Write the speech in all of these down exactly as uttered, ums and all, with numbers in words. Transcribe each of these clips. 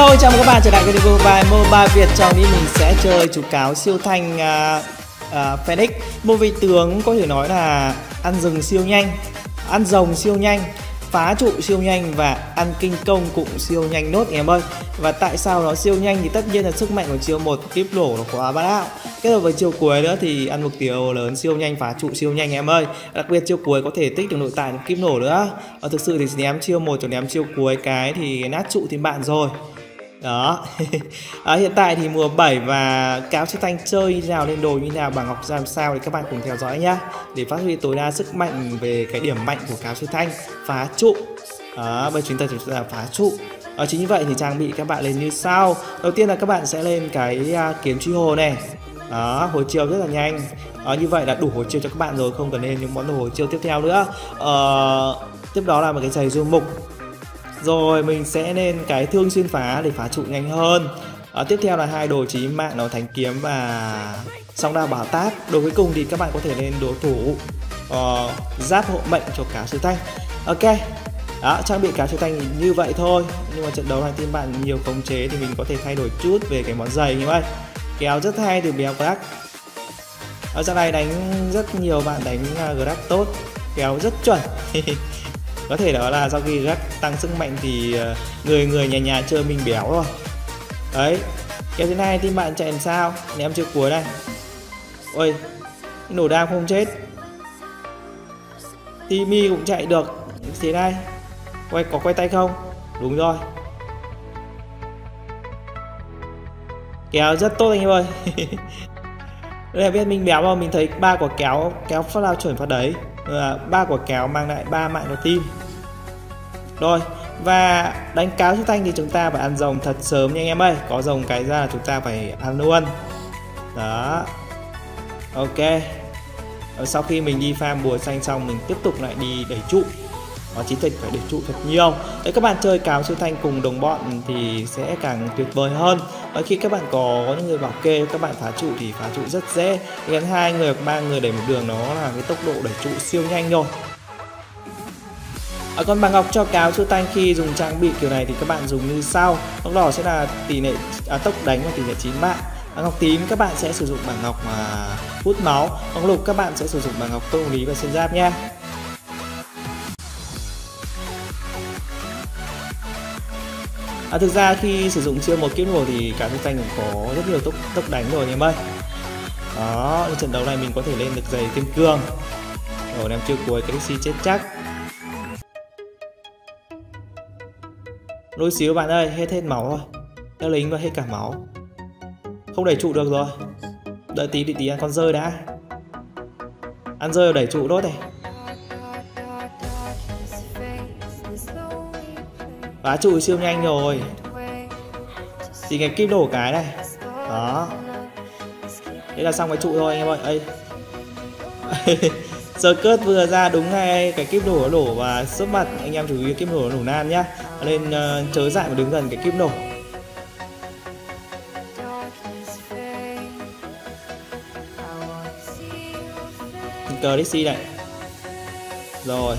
Hello, chào mừng các bạn trở lại với Liên Quân Mobile Việt. Trong đi mình sẽ chơi chú cáo siêu thanh uh, uh, Fennik. Một vị tướng có thể nói là ăn rừng siêu nhanh, ăn rồng siêu nhanh, phá trụ siêu nhanh và ăn kinh công cũng siêu nhanh nốt em ơi. Và tại sao nó siêu nhanh thì tất nhiên là sức mạnh của chiêu một kíp nổ nó quá bá đạo. Kết hợp với chiêu cuối nữa thì ăn mục tiêu lớn siêu nhanh, phá trụ siêu nhanh em ơi. Đặc biệt chiêu cuối có thể tích được nội tại kíp nổ nữa. Và thực sự thì ném chiêu một cho ném chiêu cuối cái thì nát trụ thì bạn rồi. Đó. À, hiện tại thì mùa bảy và cáo siêu thanh chơi như nào, lên đồ như nào, bảng học làm sao thì các bạn cùng theo dõi nhá, để phát huy tối đa sức mạnh về cái điểm mạnh của cáo siêu thanh phá trụ. Đó, bây chúng ta chúng ta là phá trụ. Đó, chính như vậy thì trang bị các bạn lên như sau. Đầu tiên là các bạn sẽ lên cái kiếm truy hồ này. Đó, hồi chiều rất là nhanh. Đó, như vậy là đủ hồi chiều cho các bạn rồi, không cần nên những món đồ hồi chiều tiếp theo nữa. Ờ, tiếp đó là một cái giày du mục. Rồi mình sẽ lên cái thương xuyên phá để phá trụ nhanh hơn. À, tiếp theo là hai đồ chí mạng, nó thánh kiếm và song đao bảo táp. Đồ cuối cùng thì các bạn có thể lên đồ thủ uh, giáp hộ mệnh cho cáo siêu thanh. Ok. Đó, trang bị cáo siêu thanh như vậy thôi. Nhưng mà trận đấu này team bạn nhiều khống chế thì mình có thể thay đổi chút về cái món giày như vậy. Kéo rất hay từ béo crack. Ở trận này đánh rất nhiều bạn đánh crack tốt, kéo rất chuẩn. Có thể đó là sau khi rất tăng sức mạnh thì người người nhà nhà chơi mình béo rồi. Đấy, kéo thế này thì bạn chạy làm sao? Ném chiêu cuối này. Ôi, nổ đam không chết. Timmy cũng chạy được. Thế này, quay có quay tay không? Đúng rồi. Kéo rất tốt anh em ơi. Đây là biết mình béo mà mình thấy ba quả kéo kéo phát lao chuẩn phát đấy. Ba quả kéo mang lại ba mạng của team. Rồi, và đánh cáo siêu thanh thì chúng ta phải ăn rồng thật sớm nha anh em ơi. Có rồng cái ra là chúng ta phải ăn luôn. Đó. Ok. Rồi, sau khi mình đi farm bùa xanh xong mình tiếp tục lại đi đẩy trụ. Nó chính tịch phải đẩy trụ thật nhiều. Đấy, các bạn chơi cáo siêu thanh cùng đồng bọn thì sẽ càng tuyệt vời hơn. Và khi các bạn có, có những người bảo kê các bạn phá trụ thì phá trụ rất dễ. Gần hai người hoặc ba người đẩy một đường nó là cái tốc độ đẩy trụ siêu nhanh rồi. Ở con bảng ngọc cho cáo siêu thanh khi dùng trang bị kiểu này thì các bạn dùng như sau. Bảng đỏ sẽ là tỷ lệ à, tốc đánh và tỷ lệ chín mạng. Bảng ngọc tím các bạn sẽ sử dụng bảng ngọc mà hút máu. Bảng lục các bạn sẽ sử dụng bảng ngọc công lý và xuyên giáp nha. À, thực ra khi sử dụng chiêu một kiếp nổ thì cáo siêu thanh cũng có rất nhiều tốc tốc đánh rồi em ơi. Đó, trận đấu này mình có thể lên được giày kim cương. Rồi đem chiêu cuối cái xi chết chắc. Lôi xíu bạn ơi, hết hết máu rồi. Đã lính và hết cả máu. Không đẩy trụ được rồi. Đợi tí tí, tí ăn con rơi đã. Ăn rơi đẩy trụ đốt này. Phá trụ siêu nhanh rồi. Chỉ cái kíp nổ cái này. Đó. Thế là xong cái trụ thôi anh em ơi. Ây. Giờ cớt vừa ra đúng ngay cái kíp nổ nó đổ và sấp mặt. Anh em chú ý kíp nổ nó nổ nan nhá. Nên uh, chớ dại mà đứng gần cái kíp nổ. Cờ đê xê này. Rồi.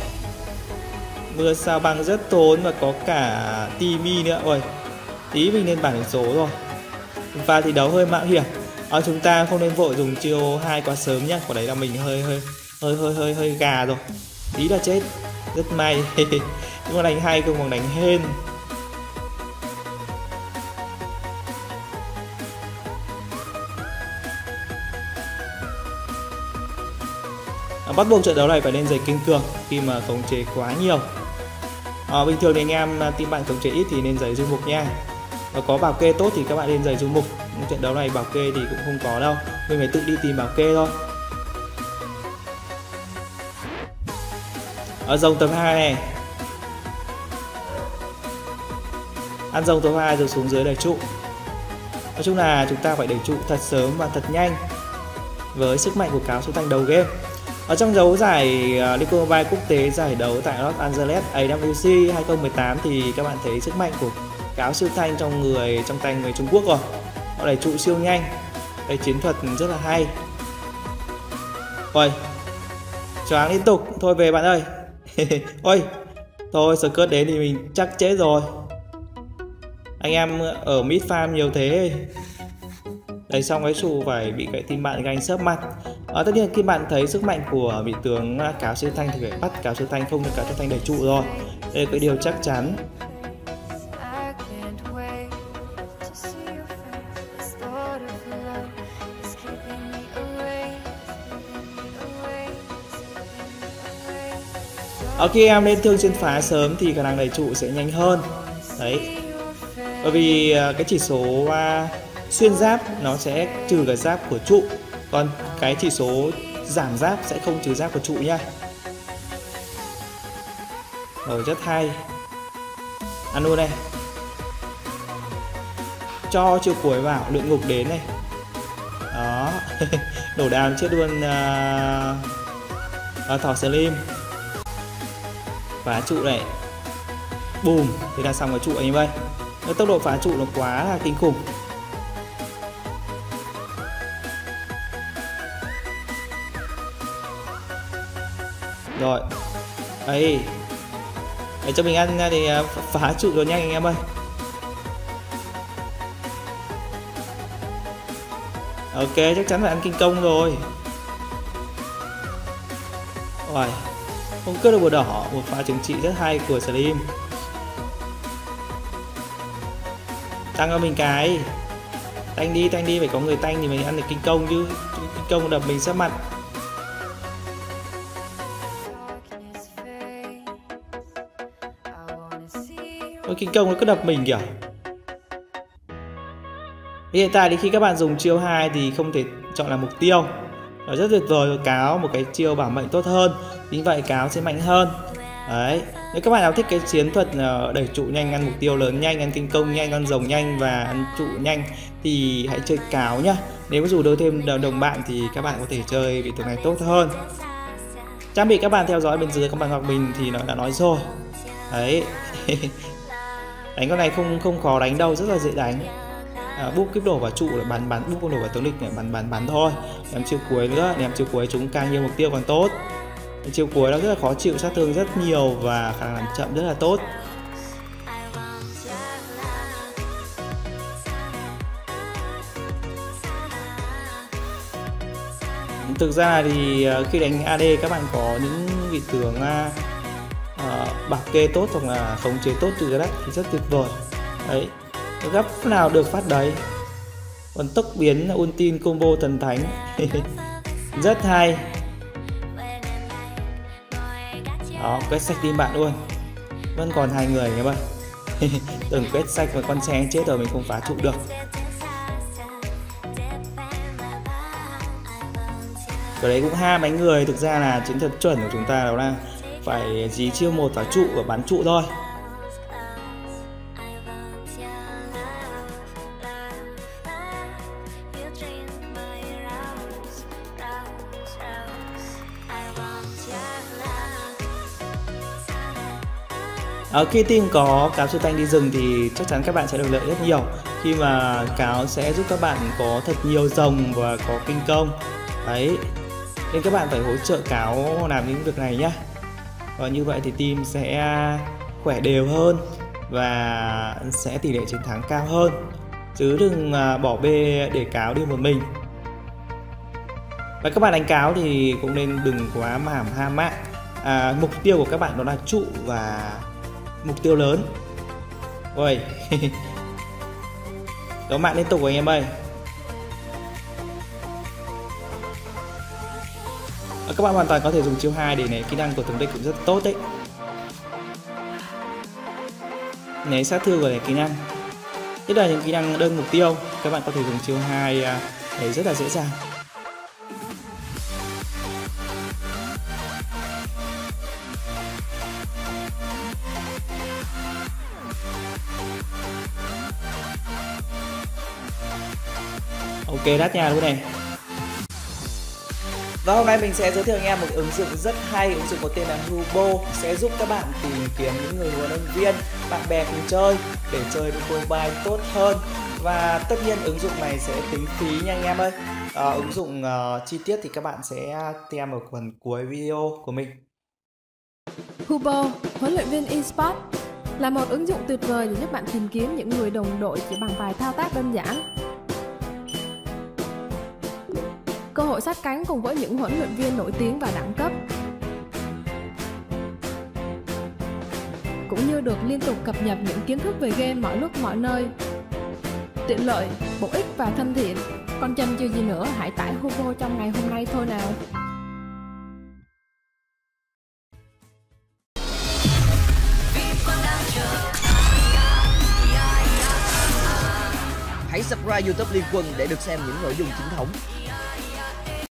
Mưa sao băng rất tốn và có cả Timmy nữa. Ôi, tí mình lên bảng điểm số rồi. Và thì đấu hơi mạo hiểm. À, chúng ta không nên vội dùng chiêu hai quá sớm nhé. Của đấy là mình hơi hơi hơi hơi hơi hơi gà rồi. Tí là chết. Rất may. Nhưng mà đánh hay không còn đánh hên. À, bắt buộc trận đấu này phải lên giày kinh cường khi mà khống chế quá nhiều. À, bình thường thì anh em team bạn khống chế ít thì nên giày du mục nha. Và có bảo kê tốt thì các bạn nên giày du mục. Trận đấu này bảo kê thì cũng không có đâu, mình phải tự đi tìm bảo kê thôi. Ở rồng tầm hai này. Ăn rồng tầm hai rồi xuống dưới đẩy trụ. Nói chung là chúng ta phải đẩy trụ thật sớm và thật nhanh với sức mạnh của cáo siêu thanh đầu game. Ở trong đấu giải Liên Quân Mobile quốc tế giải đấu tại Los Angeles a vê kép hai không một tám thì các bạn thấy sức mạnh của cáo siêu thanh trong người trong tay người Trung Quốc rồi. Họ đẩy trụ siêu nhanh, đẩy chiến thuật rất là hay. Ôi, choáng liên tục, thôi về bạn ơi. Ôi, thôi sờ cớt đến thì mình chắc chết rồi. Anh em ở mid farm nhiều thế. Đấy, xong cái xù phải bị cái team bạn ganh sớp mặt. À, tất nhiên khi bạn thấy sức mạnh của vị tướng Cáo Sư Thanh thì phải bắt Cáo Sư Thanh, không thì Cáo Sư Thanh đầy trụ rồi. Đây là cái điều chắc chắn. Ở khi em lên thương xuyên phá sớm thì khả năng đẩy trụ sẽ nhanh hơn. Đấy, bởi vì cái chỉ số uh, xuyên giáp nó sẽ trừ cả giáp của trụ, còn cái chỉ số giảm giáp sẽ không trừ giáp của trụ nha. Rồi, rất hay. Ăn luôn này, cho chiều cuối vào, lượng ngục đến này. Đó. Đổ đàm chết luôn uh, uh, Thỏ Slim. Phá trụ này, bùm, thì là xong cái trụ ấy như vậy. Tốc độ phá trụ nó quá là kinh khủng. Rồi, ấy, để cho mình ăn thì phá trụ rồi nhanh anh em ơi. Ok, chắc chắn là ăn kinh công rồi. Rồi, không cướp được bùa đỏ, một pha trừng trị rất hay của Slim. Tăng cho mình cái tanh đi, tanh đi, phải có người tanh thì mình ăn được kinh công chứ. Kinh công đập mình sát mặt. Ôi, kinh công nó cứ đập mình kìa. Hiện tại thì khi các bạn dùng chiêu hai thì không thể chọn là mục tiêu. Nó rất tuyệt vời, Cáo một cái chiêu bảo mệnh tốt hơn, chính vậy Cáo sẽ mạnh hơn. Đấy, nếu các bạn nào thích cái chiến thuật đẩy trụ nhanh, ăn mục tiêu lớn nhanh, ăn kinh công nhanh, ăn rồng nhanh và ăn trụ nhanh thì hãy chơi Cáo nhá. Nếu có rủ đôi thêm đồng bạn thì các bạn có thể chơi vị tướng này tốt hơn. Trang bị các bạn theo dõi bên dưới các bạn hoặc mình thì nó đã nói rồi. Đấy. Đánh con này không không khó đánh đâu, rất là dễ đánh. À, búp kíp đổ vào trụ là bắn bắn, búp đổ vào tướng địch để bắn bắn bắn thôi. Em chiêu cuối nữa, em chiêu cuối chúng càng nhiều mục tiêu còn tốt. Em chiêu cuối nó rất là khó chịu, sát thương rất nhiều và khả năng làm chậm rất là tốt. Thực ra thì khi đánh a đê các bạn có những vị tướng uh, bảo kê tốt hoặc là khống chế tốt từ đất thì rất tuyệt vời. Đấy, gấp nào được phát đấy. Còn tốc biến ultin combo thần thánh. Rất hay. Đó, quét sạch team bạn luôn. Vẫn còn hai người các bạn. Tưởng quét sạch mà con xe chết rồi, mình không phá trụ được. Ở đấy cũng hai mấy người. Thực ra là chiến thuật chuẩn của chúng ta đó là phải dí chiêu một phá trụ và bắn trụ thôi. Ở khi team có Cáo Sư Thanh đi rừng thì chắc chắn các bạn sẽ được lợi rất nhiều, khi mà Cáo sẽ giúp các bạn có thật nhiều rồng và có kinh công. Đấy, nên các bạn phải hỗ trợ Cáo làm những việc này nhá. Và như vậy thì team sẽ khỏe đều hơn và sẽ tỷ lệ chiến thắng cao hơn, chứ đừng bỏ bê để Cáo đi một mình. Và các bạn đánh Cáo thì cũng nên đừng quá mảm ham mạng. À, mục tiêu của các bạn đó là trụ và mục tiêu lớn. Ôi. Đó, mạng liên tục của anh em ơi. À, các bạn hoàn toàn có thể dùng chiêu hai để né kỹ năng của tướng địch cũng rất tốt đấy. Né sát thương của này kỹ năng. Nhất là những kỹ năng đơn mục tiêu, các bạn có thể dùng chiêu hai để rất là dễ dàng. Ok, đắt nhà luôn này. Và hôm nay mình sẽ giới thiệu anh em một ứng dụng rất hay, ứng dụng có tên là Hubo, sẽ giúp các bạn tìm kiếm những người huấn luyện viên, bạn bè cùng chơi để chơi được mobile tốt hơn. Và tất nhiên ứng dụng này sẽ tính phí nha anh em ơi. À, ứng dụng uh, chi tiết thì các bạn sẽ xem ở phần cuối video của mình. Hubo, huấn luyện viên eSports. là một ứng dụng tuyệt vời để giúp bạn tìm kiếm những người đồng đội chỉ bằng vài thao tác đơn giản. Cơ hội sát cánh cùng với những huấn luyện viên nổi tiếng và đẳng cấp, cũng như được liên tục cập nhật những kiến thức về game mọi lúc mọi nơi. Tiện lợi, bổ ích và thân thiện. Còn chần chừ gì nữa, hãy tải Hubo trong ngày hôm nay thôi nào. Hãy subscribe YouTube Liên Quân để được xem những nội dung chính thống.